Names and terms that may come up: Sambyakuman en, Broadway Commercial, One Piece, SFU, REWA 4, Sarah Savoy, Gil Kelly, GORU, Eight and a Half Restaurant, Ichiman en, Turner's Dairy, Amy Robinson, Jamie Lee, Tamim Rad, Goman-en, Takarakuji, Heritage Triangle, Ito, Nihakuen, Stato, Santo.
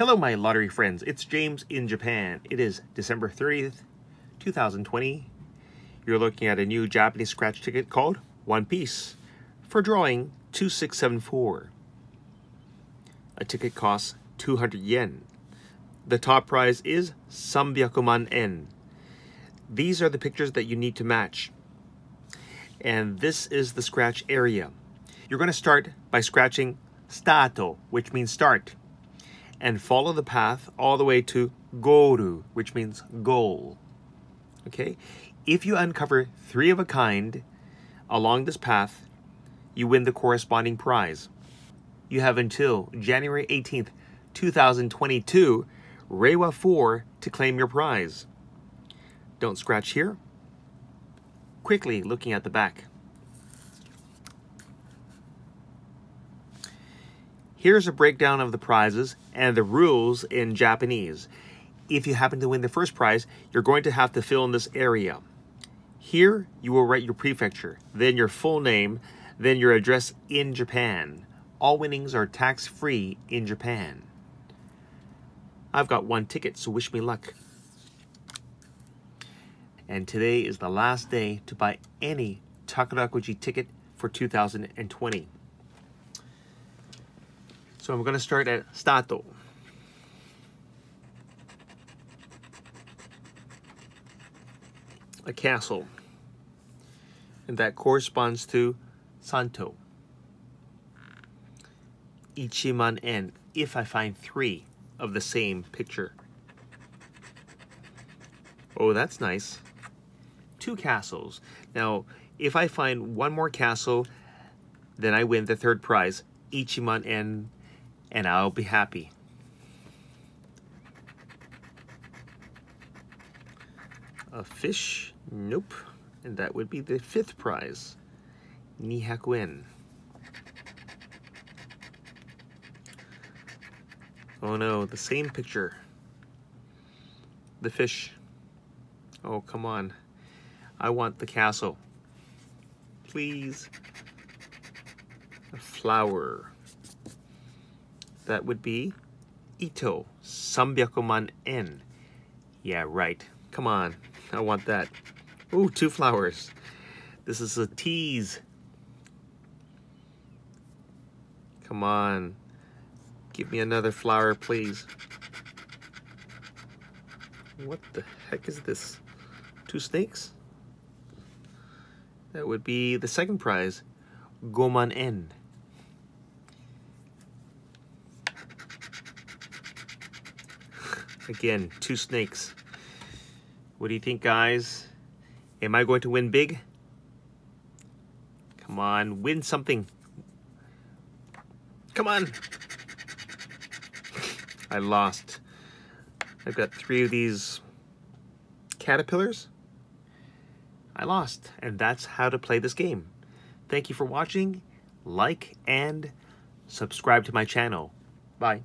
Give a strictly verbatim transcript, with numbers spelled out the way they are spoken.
Hello my lottery friends, it's James in Japan. It is December thirtieth, two thousand twenty. You're looking at a new Japanese scratch ticket called One Piece for drawing two six seven four. A ticket costs two hundred yen. The top prize is Sambyakuman en. These are the pictures that you need to match. And this is the scratch area. You're going to start by scratching Stato, which means start, and follow the path all the way to GORU, which means goal. Okay? If you uncover three of a kind along this path, you win the corresponding prize. You have until January eighteenth, two thousand twenty-two, REWA four to claim your prize. Don't scratch here. Quickly looking at the back. Here's a breakdown of the prizes and the rules in Japanese. If you happen to win the first prize, you're going to have to fill in this area. Here, you will write your prefecture, then your full name, then your address in Japan. All winnings are tax-free in Japan. I've got one ticket, so wish me luck. And today is the last day to buy any Takarakuji ticket for two thousand twenty. So I'm going to start at Stato. A castle. And that corresponds to Santo. Ichiman en, if I find three of the same picture. Oh, that's nice. Two castles. Now, if I find one more castle, then I win the third prize, Ichiman en. And I'll be happy. A fish? Nope. And that would be the fifth prize. Nihakuen. Oh no, the same picture. The fish. Oh, come on. I want the castle. Please. A flower. That would be Ito, Sambyakuman en. Yeah, right. Come on. I want that. Ooh, two flowers. This is a tease. Come on. Give me another flower, please. What the heck is this? Two snakes? That would be the second prize, Goman-en. Again, two snakes. What do you think, guys? Am I going to win big? Come on, win something. Come on. I lost. I've got three of these caterpillars. I lost, and that's how to play this game. Thank you for watching. Like and subscribe to my channel. Bye.